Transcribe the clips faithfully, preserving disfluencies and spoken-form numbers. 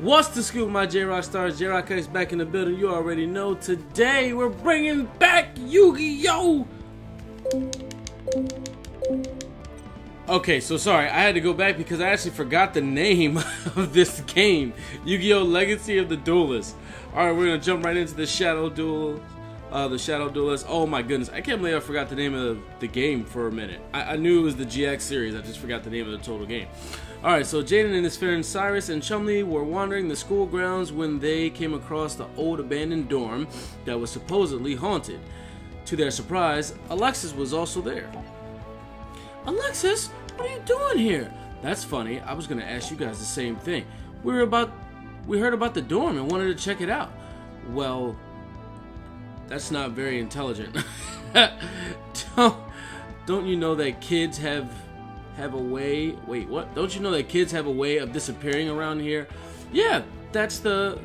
What's the scoop, my J-Rock stars? J-Rock is back in the building. You already know. Today we're bringing back Yu-Gi-Oh! Okay, so sorry, I had to go back because I actually forgot the name of this game. Yu-Gi-Oh! Legacy of the Duelists. Alright, we're gonna jump right into the Shadow Duel, uh, the Shadow Duelist. Oh my goodness, I can't believe I forgot the name of the game for a minute. I, I knew it was the G X series, I just forgot the name of the total game. Alright, so Jaden and his friend Cyrus and Chumley were wandering the school grounds when they came across the old abandoned dorm that was supposedly haunted. To their surprise, Alexis was also there. Alexis, what are you doing here? That's funny, I was gonna ask you guys the same thing. We were about, we heard about the dorm and wanted to check it out. Well, that's not very intelligent. don't, don't you know that kids have... have a way wait what don't you know that kids have a way of disappearing around here? Yeah, that's the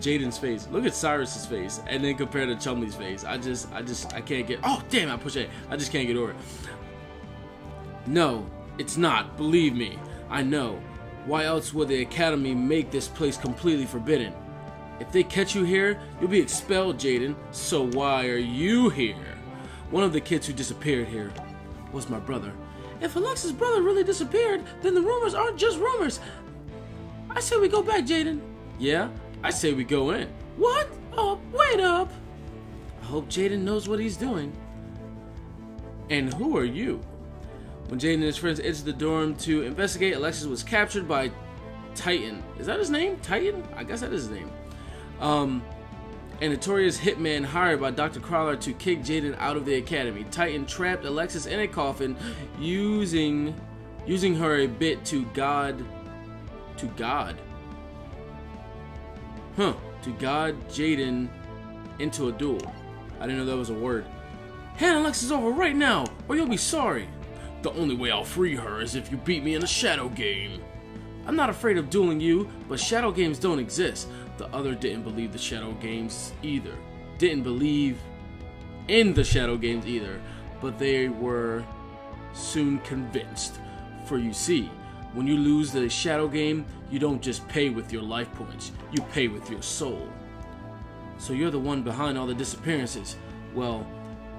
Jaden's face. Look at Cyrus's face and then compare to Chumley's face. I just I just I can't get oh damn I pushed it I just can't get over it. No, it's not, believe me, I know. Why else would the academy make this place completely forbidden? If they catch you here, you'll be expelled, Jaden. So why are you here? One of the kids who disappeared here was my brother. If Alexis' brother really disappeared, then the rumors aren't just rumors. I say we go back, Jaden. Yeah, I say we go in. What? Oh, wait up. I hope Jaden knows what he's doing. And who are you? When Jaden and his friends entered the dorm to investigate, Alexis was captured by Titan. Is that his name? Titan? I guess that is his name. Um, a notorious hitman hired by Doctor Crowler to kick Jaden out of the academy. Titan trapped Alexis in a coffin, using using her a bit to god to god huh to god Jaden into a duel. I didn't know that was a word. Hand Alexis over right now or you'll be sorry. The only way I'll free her is if you beat me in a shadow game. I'm not afraid of dueling you, but shadow games don't exist. The other didn't believe the shadow games either. Didn't believe in the shadow games either. But they were soon convinced. For you see, when you lose the shadow game, you don't just pay with your life points. You pay with your soul. So you're the one behind all the disappearances. Well,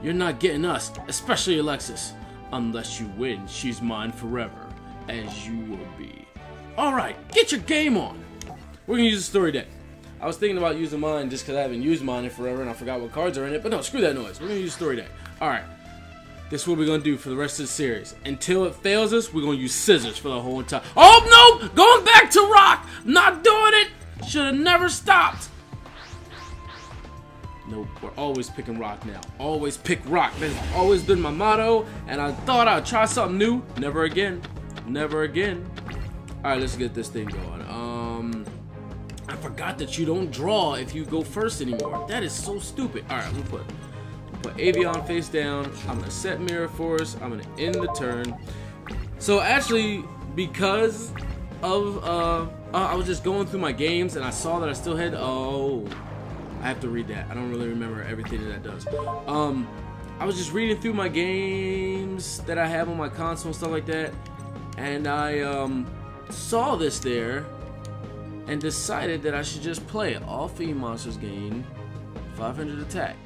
you're not getting us, especially Alexis. Unless you win, she's mine forever, as you will be. Alright, get your game on! We're gonna use a story deck. I was thinking about using mine just because I haven't used mine in forever and I forgot what cards are in it. But no, screw that noise. We're going to use story deck. Alright. This is what we're going to do for the rest of the series. Until it fails us, we're going to use scissors for the whole time. Oh, no! Going back to rock! Not doing it! Should have never stopped. Nope. We're always picking rock now. Always pick rock. That's always been my motto. And I thought I'd try something new. Never again. Never again. Alright, let's get this thing going. Um... I forgot that you don't draw if you go first anymore. That is so stupid. Alright, I'm gonna put, put Avion face down. I'm gonna set Mirror Force. I'm gonna end the turn. So actually, because of, uh, uh, I was just going through my games and I saw that I still had, oh, I have to read that. I don't really remember everything that that does. Um, I was just reading through my games that I have on my console and stuff like that. And I, um, saw this there. And decided that I should just play it. All Fiend monsters gain five hundred attack.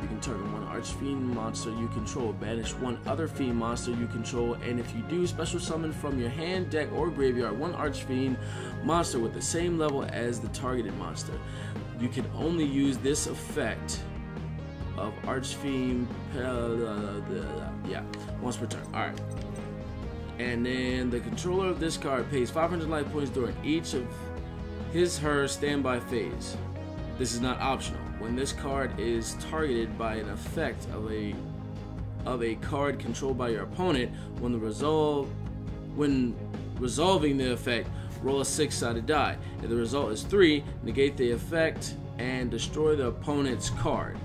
You can target one Archfiend monster you control. Banish one other Fiend monster you control. And if you do, special summon from your hand, deck, or graveyard one Archfiend monster with the same level as the targeted monster. You can only use this effect of Archfiend yeah, once per turn. Alright. And then the controller of this card pays five hundred life points during each of his, her standby phase. This is not optional. When this card is targeted by an effect of a of a card controlled by your opponent, when the resolve when resolving the effect, roll a six-sided die. If the result is three, negate the effect and destroy the opponent's card.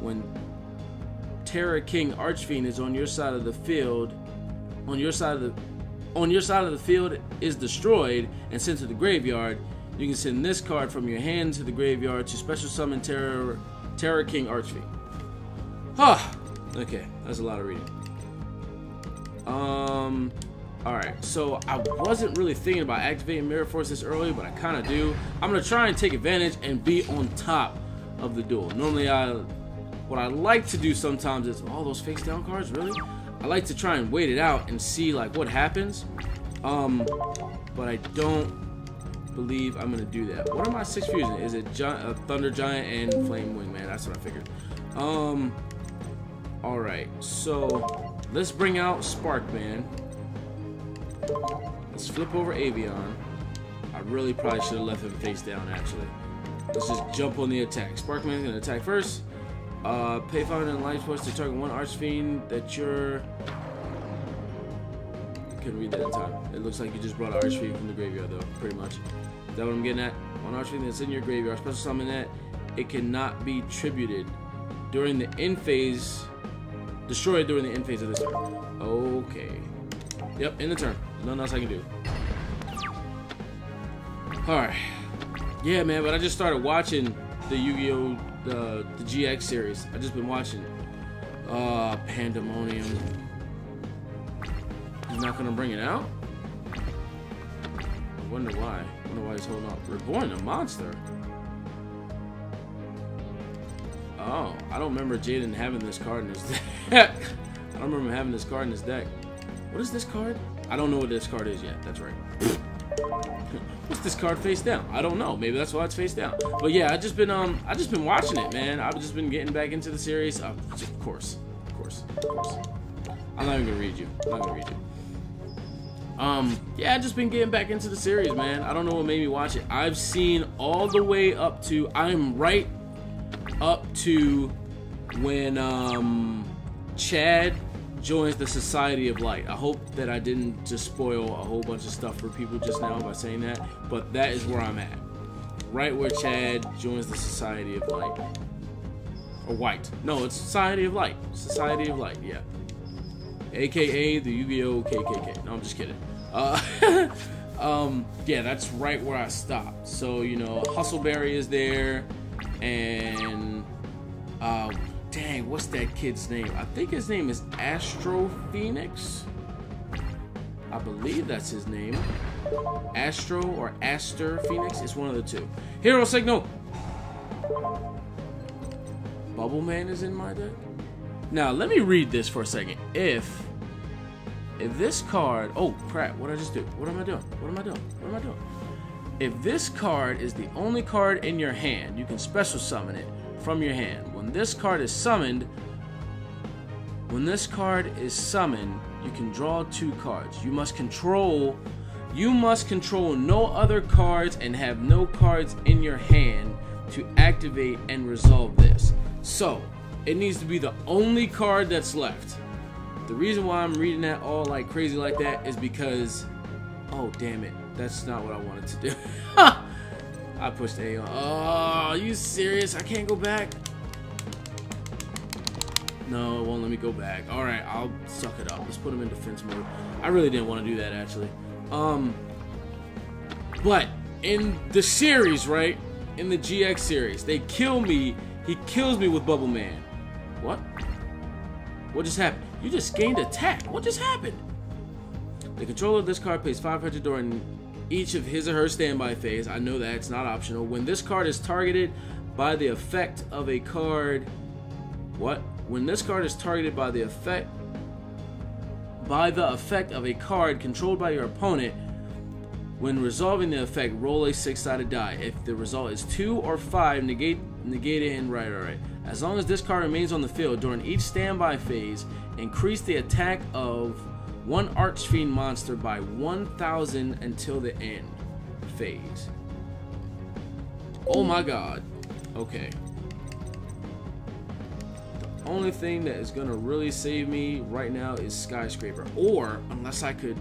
When Terror King Archfiend is on your side of the field, on your side of the on your side of the field is destroyed and sent to the graveyard. You can send this card from your hand to the graveyard to special summon Terror, Terror King Archfiend. Huh. Okay, that's a lot of reading. Um, Alright, so I wasn't really thinking about activating Mirror Force this early, but I kind of do. I'm going to try and take advantage and be on top of the duel. Normally, I, what I like to do sometimes is, oh, those face down cards, really? I like to try and wait it out and see, like, what happens. Um, but I don't believe I'm going to do that. What are my six fusion? Is it Gi uh, Thunder Giant and Flame Wing Man? That's what I figured. Um, Alright, so let's bring out Spark Man. Let's flip over Avion. I really probably should have left him face down, actually. Let's just jump on the attack. Sparkman's gonna attack first. Uh, pay five hundred life points to target one Archfiend that you're... I couldn't read that in time. It looks like you just brought an Archfiend from the graveyard, though, pretty much. Is that what I'm getting at? One Archfiend that's in your graveyard. Special summon that. It cannot be tributed during the end phase. Destroyed during the end phase of this turn. Okay. Yep, in the turn. Nothing else I can do. Alright. Yeah, man, but I just started watching the Yu-Gi-Oh! The, the G X series. I've just been watching it. Uh, Pandemonium. He's not gonna bring it out? I wonder why. I wonder why he's holding up. Reborn a monster. Oh, I don't remember Jaden having this card in his deck. I don't remember having this card in his deck. What is this card? I don't know what this card is yet. That's right. What's this card face down? I don't know. Maybe that's why it's face down. But yeah, I just been um, I just been watching it, man. I've just been getting back into the series. Uh, of course, of course, of course. I'm not even gonna read you. I'm not gonna read you. Um, yeah, I just been getting back into the series, man. I don't know what made me watch it. I've seen all the way up to. I'm right up to when um, Chad joins the Society of Light. I hope that I didn't just spoil a whole bunch of stuff for people just now by saying that, but that is where I'm at. Right where Chad joins the Society of Light. Or White. No, it's Society of Light. Society of Light, yeah. A K A the Yu-Gi-Oh! K K K. No, I'm just kidding. Uh, um, yeah, that's right where I stopped. So, you know, Hustleberry is there, and... Uh, Dang, what's that kid's name? I think his name is Astro Phoenix. I believe that's his name. Astro or Aster Phoenix? It's one of the two. Hero Signal! Bubble Man is in my deck? Now, let me read this for a second. If... If this card... Oh, crap. What did I just do? What am I doing? What am I doing? What am I doing? If this card is the only card in your hand, you can special summon it from your hand. When this card is summoned, when this card is summoned, you can draw two cards. You must control, you must control no other cards and have no cards in your hand to activate and resolve this. So, it needs to be the only card that's left. The reason why I'm reading that all like crazy like that is because, oh damn it, that's not what I wanted to do. I pushed A on. Oh, are you serious? I can't go back. No, it won't let me go back. Alright, I'll suck it up. Let's put him in defense mode. I really didn't want to do that, actually. Um, but, in the series, right? In the G X series, they kill me. He kills me with Bubble Man. What? What just happened? You just gained attack. What just happened? The controller of this card pays five hundred during each of his or her standby phase. I know that. It's not optional. When this card is targeted by the effect of a card... What? When this card is targeted by the effect by the effect of a card controlled by your opponent, when resolving the effect, roll a six-sided die. If the result is two or five, negate negate it and right, alright. As long as this card remains on the field during each standby phase, increase the attack of one Archfiend monster by one thousand until the end phase. Oh my god. Okay. Only thing that is gonna really save me right now is Skyscraper, or unless I could,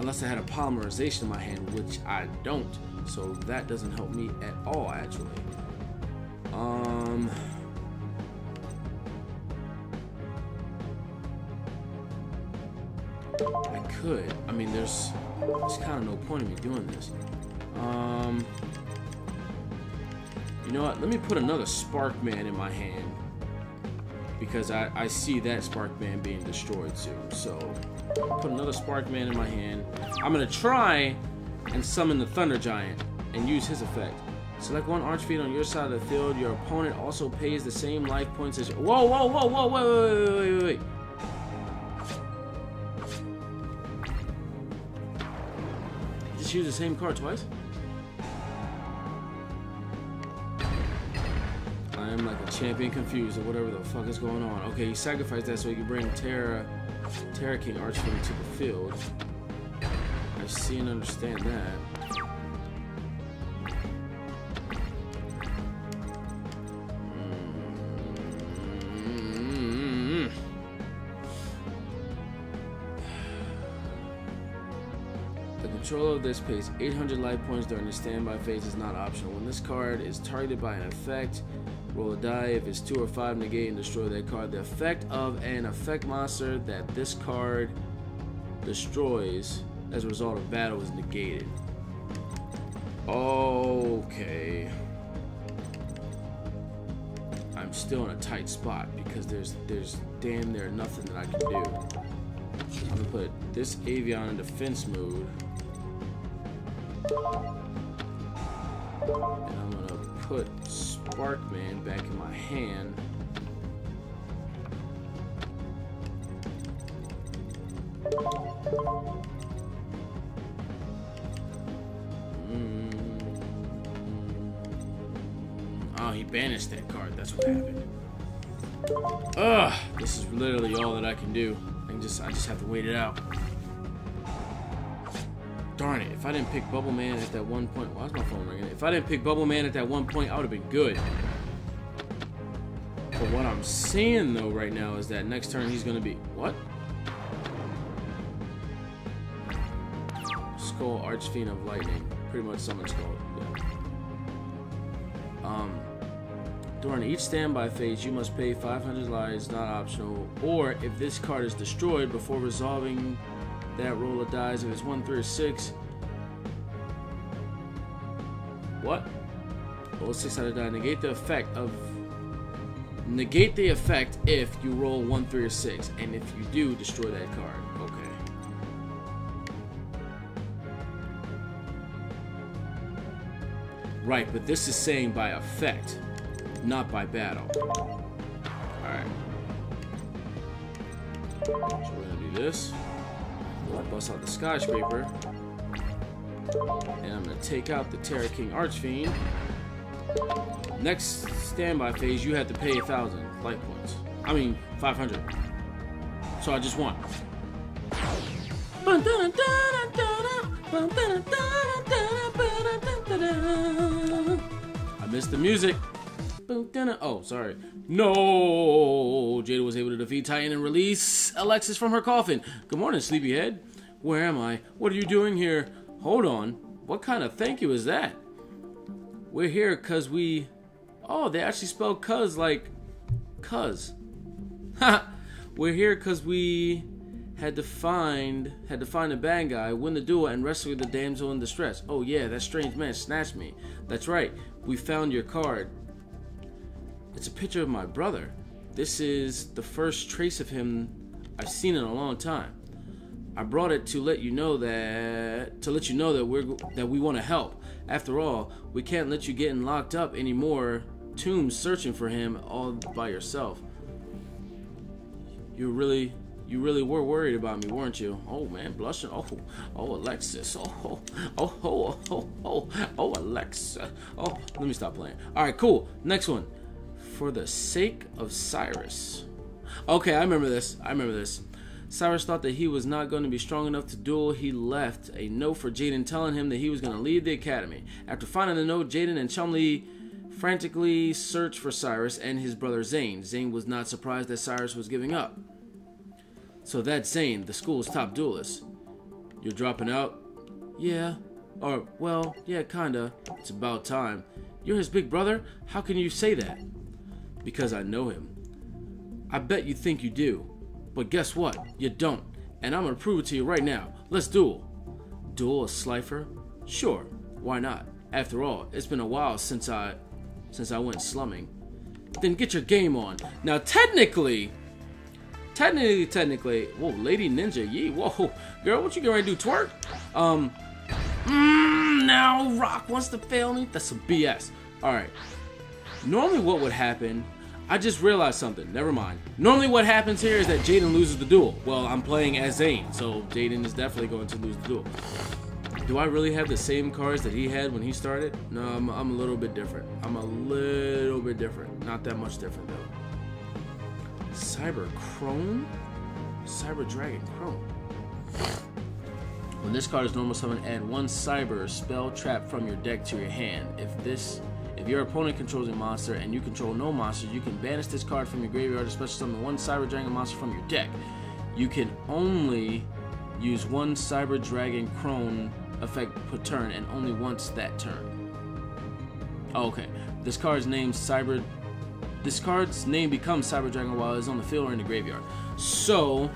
unless I had a Polymerization in my hand, which I don't, so that doesn't help me at all, actually. Um, I could. I mean, there's, there's kind of no point in me doing this. Um. You know what, let me put another Spark Man in my hand, because I, I see that Spark Man being destroyed soon, so Put another Spark Man in my hand. I'm gonna try and summon the Thunder Giant and use his effect. Select one Archfiend on your side of the field. Your opponent also pays the same life points as you. Whoa, whoa, whoa, whoa, wait, wait, wait, wait, wait. Just use the same card twice? I am like a champion confused or whatever the fuck is going on. Okay, you sacrifice that so you can bring Terror, Terror King Archfiend to the field. I see and understand that. Mm-hmm. The controller of this pays eight hundred life points during the standby phase is not optional. When this card is targeted by an effect, roll a die. If it's two or five, negate and destroy that card. The effect of an effect monster that this card destroys as a result of battle is negated. Okay. I'm still in a tight spot because there's there's damn near nothing that I can do. I'm gonna put this Avion in defense mode. And I'm gonna put Spark Man back in my hand. Oh, he banished that card. That's what happened. Ugh, this is literally all that I can do. I can just, I just have to wait it out. Darn it! If I didn't pick Bubble Man at that one point, why is my phone ringing? If I didn't pick Bubble Man at that one point, I would have been good. But what I'm seeing though right now is that next turn he's gonna be what? Skull Archfiend of Lightning. Pretty much summon Skull. Yeah. Um. During each standby phase, you must pay five hundred lives, not optional, or if this card is destroyed before resolving that roll of dice, if it's one, three, or six. What? Roll six out of die. Negate the effect of. Negate the effect if you roll one, three, or six, and if you do, destroy that card. Okay. Right, but this is saying by effect. Not by battle. Alright. So we're gonna do this. I'm gonna bust out the Skyscraper. And I'm gonna take out the Terror King Archfiend. Next standby phase, you have to pay a thousand life points. I mean, five hundred. So I just won. I missed the music. Oh, sorry. No! Jada was able to defeat Titan and release Alexis from her coffin. Good morning, sleepyhead. Where am I? What are you doing here? Hold on. What kind of thank you is that? We're here because we... Oh, they actually spell cuz like... Cuz. Ha! We're here because we... Had to find... Had to find a bad guy, win the duel, and rescue the damsel in distress. Oh yeah, that strange man snatched me. That's right. We found your card. It's a picture of my brother. This is the first trace of him I've seen in a long time. I brought it to let you know that to let you know that we're that we want to help. After all, we can't let you get locked up anymore. Tombs searching for him all by yourself. You really you really were worried about me, weren't you? Oh man, blushing. Oh, oh Alexis. Oh, oh, oh, oh, oh, oh Alexa. Oh, let me stop playing. All right, cool. Next one. For the sake of Cyrus. Okay, I remember this. I remember this. Cyrus thought that he was not going to be strong enough to duel. He left a note for Jaden telling him that he was going to leave the academy. After finding the note, Jaden and Chumley frantically searched for Cyrus and his brother Zane. Zane was not surprised that Cyrus was giving up. So that's Zane, the school's top duelist. You're dropping out? Yeah. Or, well, yeah, kinda. It's about time. You're his big brother? How can you say that? Because I know him. I bet you think you do, but guess what? You don't, and I'm gonna prove it to you right now. Let's duel. Duel a Slifer? Sure, why not? After all, it's been a while since I, since I went slumming. Then get your game on. Now technically, Technically, technically. Whoa, Lady Ninja Yee. Whoa, girl, what you gonna do, twerk? Um, mm, now Rock wants to fail me? That's some B S. Alright. Normally what would happen, I just realized something. Never mind. Normally what happens here is that Jaden loses the duel. Well, I'm playing as Zane, so Jaden is definitely going to lose the duel. Do I really have the same cards that he had when he started? No, I'm, I'm a little bit different. I'm a little bit different. Not that much different, though. Cyber Chrome? Cyber Dragon Chrome. When this card is normal summon, add one Cyber Spell trap from your deck to your hand. If this, if your opponent controls a monster and you control no monster, you can banish this card from your graveyard to special summon one Cyber Dragon monster from your deck. You can only use one Cyber Dragon Chrome effect per turn and only once that turn. Oh, okay, this card's named Cyber. This card's name becomes Cyber Dragon while it's on the field or in the graveyard. So,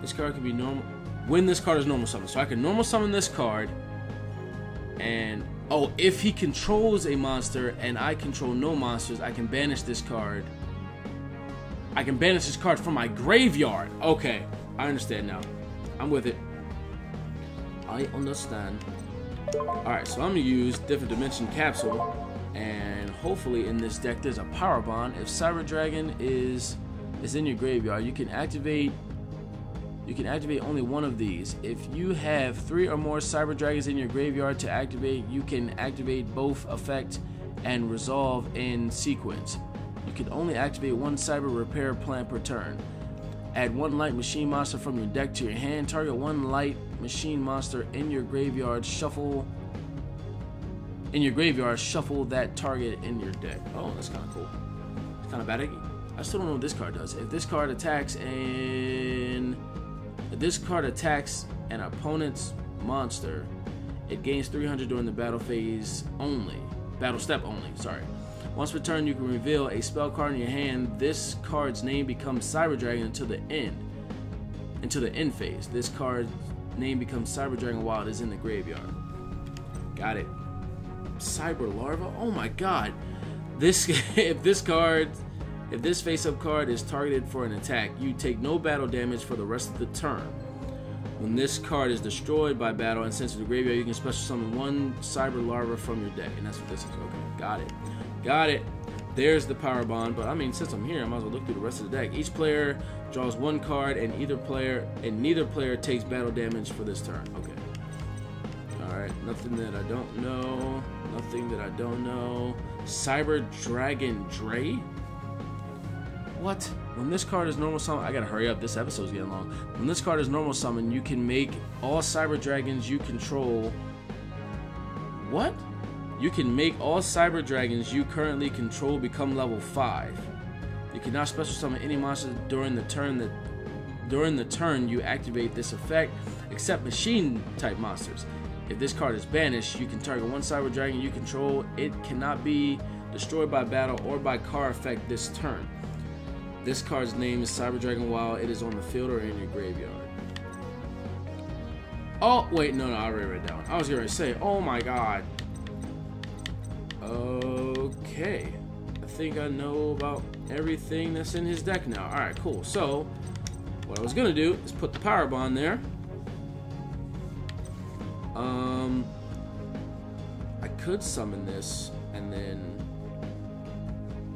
this card can be normal when this card is normal summoned. So I can normal summon this card, and oh, if he controls a monster and I control no monsters, I can banish this card. I can banish this card from my graveyard. Okay, I understand now. I'm with it. I understand. All right, so I'm gonna use Different Dimension Capsule, and hopefully in this deck there's a Power Bond. If Cyber Dragon is is in your graveyard, you can activate you can activate only one of these. If you have three or more Cyber Dragons in your graveyard to activate, you can activate both effect and resolve in sequence. You can only activate one Cyber Repair Plant per turn. Add one light machine monster from your deck to your hand. Target one light machine monster in your graveyard. Shuffle in your graveyard, shuffle that target in your deck. Oh, that's kind of cool. It's kind of bad. I still don't know what this card does. If this card attacks and if this card attacks an opponent's monster, it gains three hundred during the battle phase only. Battle step only, sorry. Once per turn, you can reveal a spell card in your hand. This card's name becomes Cyber Dragon until the end. Until the end phase. This card's name becomes Cyber Dragon while it is in the graveyard. Got it. Cyber Larva. Oh my god. This if this card if this face-up card is targeted for an attack, you take no battle damage for the rest of the turn. When this card is destroyed by battle and sent to the graveyard, you can special summon one Cyber Larva from your deck. And that's what this is. Okay, got it. Got it. There's the Power Bond, but I mean, since I'm here, I might as well look through the rest of the deck. Each player draws one card and either player and neither player takes battle damage for this turn. Okay. Alright, nothing that I don't know. Nothing that I don't know. Cyber Dragon Dre? What? When this card is normal summon, I gotta hurry up, this episode's getting long. When this card is normal summon, you can make all Cyber Dragons you control. What? You can make all Cyber Dragons you currently control become level five. You cannot special summon any monster during the turn that during the turn you activate this effect, except machine type monsters. If this card is banished, you can target one Cyber Dragon you control. It cannot be destroyed by battle or by card effect this turn. This card's name is Cyber Dragon while it is on the field or in your graveyard. Oh, wait, no, no, I already read that one. I was going to say, oh my god. Okay. I think I know about everything that's in his deck now. Alright, cool. So, what I was going to do is put the Power Bond there. Um, I could summon this and then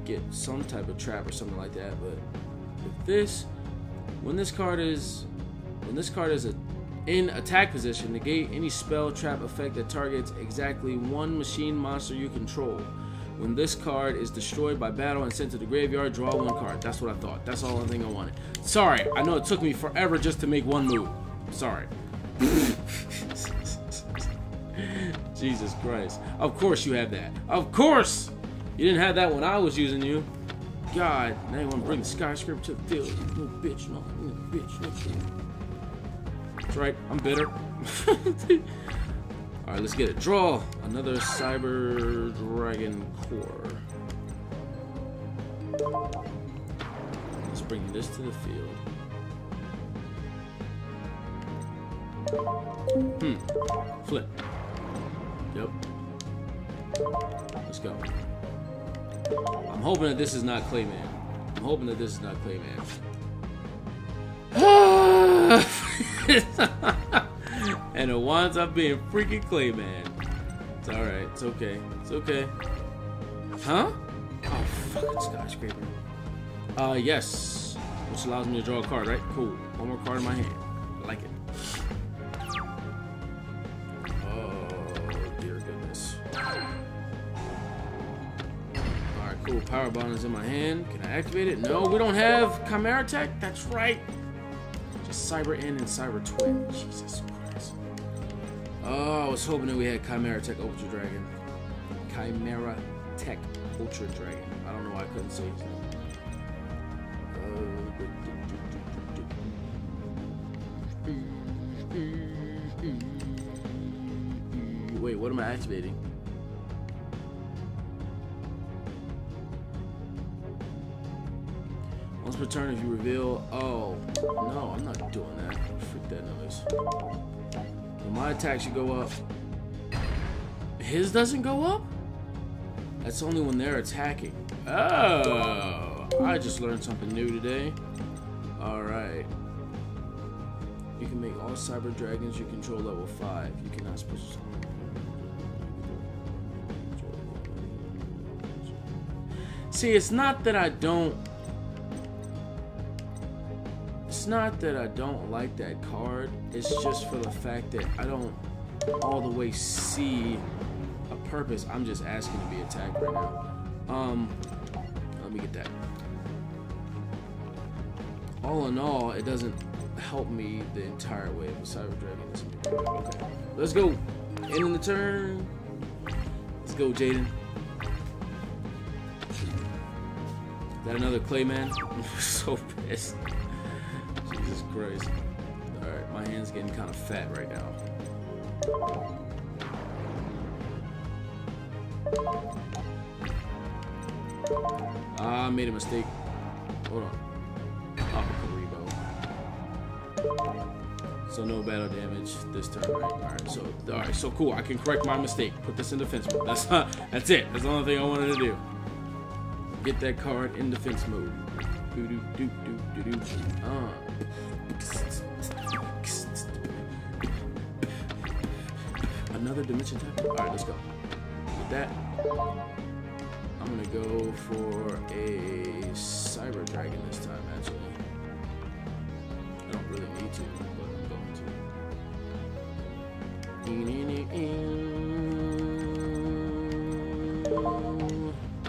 get some type of trap or something like that, but if this, when this card is, when this card is a, in attack position, negate any spell trap effect that targets exactly one machine monster you control. When this card is destroyed by battle and sent to the graveyard, draw one card. That's what I thought. That's all the thing I wanted. Sorry, I know it took me forever just to make one move. Sorry. Jesus Christ. Of course you have that. Of course! You didn't have that when I was using you. God, now you want to bring the Skyscraper to the field. No bitch, no, no bitch, no shit. That's right, I'm bitter. Alright, let's get a draw. Another Cyber Dragon Core. Let's bring this to the field. Hmm. Flip. Yep. Let's go. I'm hoping that this is not Clayman. I'm hoping that this is not Clayman. And it winds up being freaking Clayman. It's alright, it's okay, it's okay. Huh? Oh, fucking Skyscraper. Uh, yes. Which allows me to draw a card, right? Cool. One more card in my hand. I like it. Oh, dear goodness. Alright, cool. Power Bond is in my hand. Can I activate it? No, we don't have Chimera Tech. That's right. Just Cyber N and Cyber Twin. Jesus Christ. Oh, I was hoping that we had Chimera Tech Ultra Dragon. Chimera Tech Ultra Dragon. I don't know why I couldn't say his name. Wait, what am I activating? Once per turn, if you reveal. Oh, no, I'm not doing that. Freak that noise. My attack should go up. His doesn't go up? That's only when they're attacking. Oh, I just learned something new today. Alright. You can make all Cyber Dragons you control level five. You cannot special. See, it's not that I don't. It's not that I don't like that card. It's just for the fact that I don't all the way see a purpose. I'm just asking to be attacked right now. Um, let me get that. All in all, it doesn't help me the entire way. Cyber Dragon is okay. Let's go. Ending the turn. Let's go, Jaden. Is that another Clayman? I'm so pissed. Jesus Christ. Alright, my hand's getting kind of fat right now. Ah, I made a mistake. Hold on. So no battle damage this turn, right? Alright, so alright, so cool. I can correct my mistake. Put this in defense mode. That's uh, that's it. That's the only thing I wanted to do. Get that card in defense mode. Do do do do do do. Uh. Another dimension tap. Alright, let's go. With that, I'm gonna go for a Cyber Dragon this time, actually. I don't really need to, but I'm going to.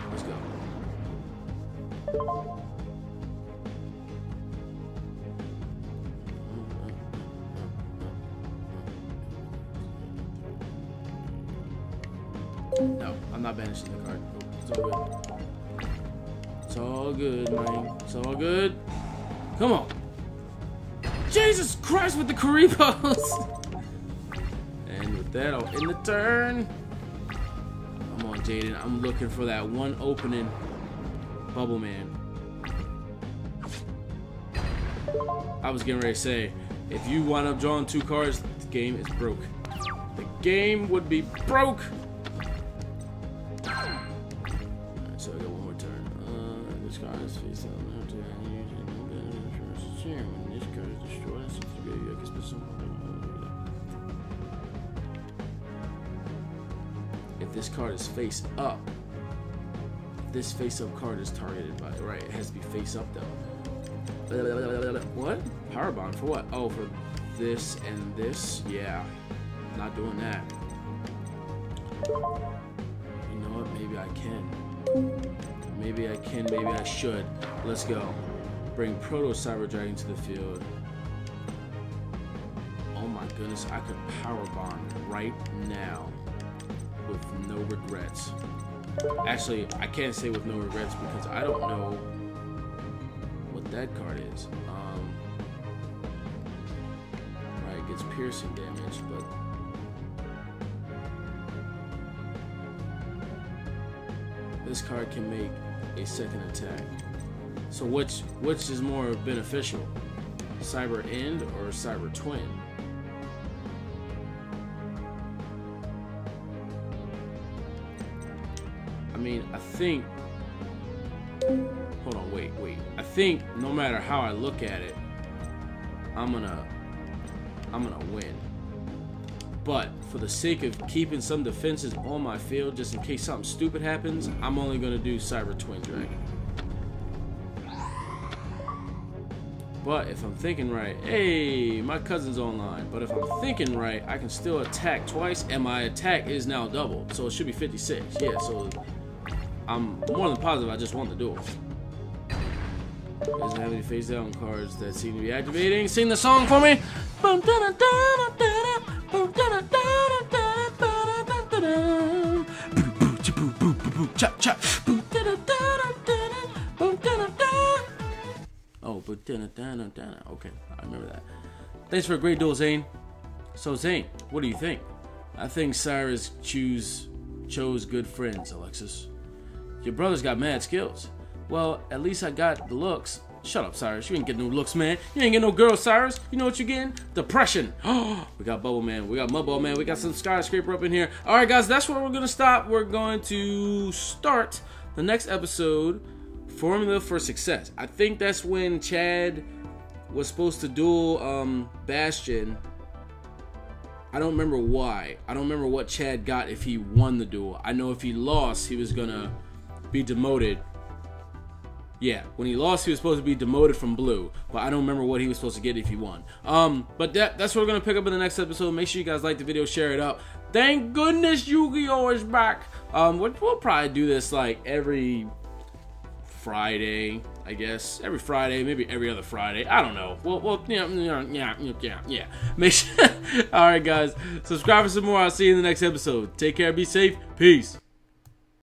Let's go. No, I'm not banishing the card. It's all good. It's all good, man. It's all good. Come on. Jesus Christ with the Karibos! And with that, I'll end the turn. Come on, Jaden. I'm looking for that one opening. Bubble Man. I was getting ready to say, if you wind up drawing two cards, the game is broke. The game would be broke! Alright, so I got one more turn. Uh, this card is face up. If this card is face up, this face up card is targeted by, right? It has to be face up though. What? Power Bond for what? Oh, for this and this? Yeah. Not doing that. You know what? Maybe I can. Maybe I can, maybe I should. Let's go. Bring Proto Cyber Dragon to the field. Oh my goodness, I could Power Bond right now with no regrets. Actually, I can't say with no regrets because I don't know what that card is. Um, right, it gets piercing damage, but this card can make a second attack. So which which is more beneficial, Cyber End or Cyber Twin? I mean, I think. Hold on, wait, wait. I think no matter how I look at it, I'm gonna I'm gonna win. But for the sake of keeping some defenses on my field, just in case something stupid happens, I'm only gonna do Cyber Twin Dragon. But if I'm thinking right, hey, my cousin's online. But if I'm thinking right, I can still attack twice, and my attack is now double. So it should be fifty-six. Yeah, so I'm more than positive I just won the duel. Doesn't have any face down cards that seem to be activating. Sing the song for me. Oh, but dun dun dun. Okay, I remember that. Thanks for a great duel, Zane. So Zane, what do you think? I think Cyrus choose chose good friends, Alexis. Your brother's got mad skills. Well, at least I got the looks. Shut up, Cyrus. You ain't getting no looks, man. You ain't getting no girl, Cyrus. You know what you're getting? Depression. Oh, we got Bubble Man. We got Bubble Man. We got some Skyscraper up in here. All right, guys, that's where we're gonna stop. We're going to start the next episode. Formula for Success. I think that's when Chad was supposed to duel um, Bastion. I don't remember why. I don't remember what Chad got if he won the duel. I know if he lost, he was gonna be demoted. Yeah, when he lost, he was supposed to be demoted from blue. But I don't remember what he was supposed to get if he won. Um, but that, that's what we're gonna pick up in the next episode. Make sure you guys like the video, share it up. Thank goodness Yu-Gi-Oh is back. Um, we'll, we'll probably do this like every Friday, I guess. Every Friday, maybe every other Friday. I don't know. Well, well, yeah, yeah, yeah, yeah. Make sure. All right, guys. Subscribe for some more. I'll see you in the next episode. Take care. Be safe. Peace.